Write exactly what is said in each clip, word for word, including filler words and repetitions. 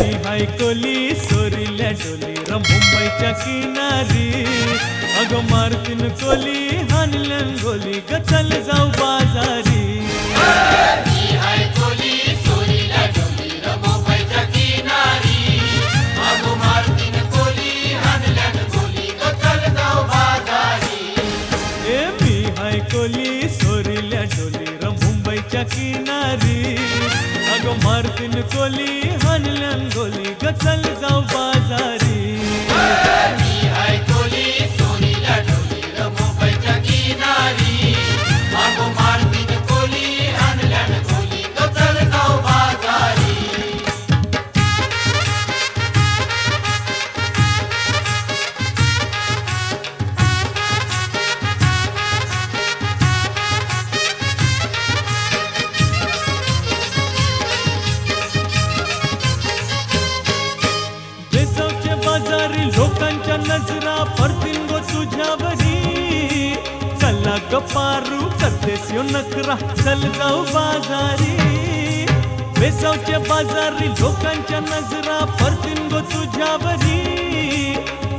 मी हाय कोली सोरिल्या डोलीर मुंबईच्या किनारी अगो मारतीन कोली हानल्यान गोली ग चल जाऊ बाजारी। मी हाय कोली सोरिल्या डोलीर मुंबईच्या किनारी अगो मारतीन कोली हानल्यान गोली ग चल जाऊ बाजारी। ए मी हाय कोली सोरिल्या डोलीर मुंबईच्या किनारी अगो मारतीन कोली हानल्यान गोली ग चल जाऊ बाजारी। लोकांच्या नजरा पडतील गो तुझ्यावरी चला ग पारू करतेस यो नखरा चल जाऊ बाजारी। बेसावचे बाजारी लोकांच्या नजरा पडतील गो तुझ्यावरी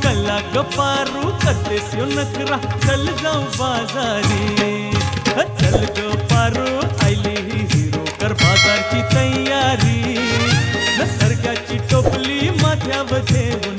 चला ग पारू करतेस यो नखरा चल जाऊ बाजारी। चल ग पारू आयली ही हिरो कर बाजारची तयारी न सरग्याची टोपली माथ्यावर ठेवून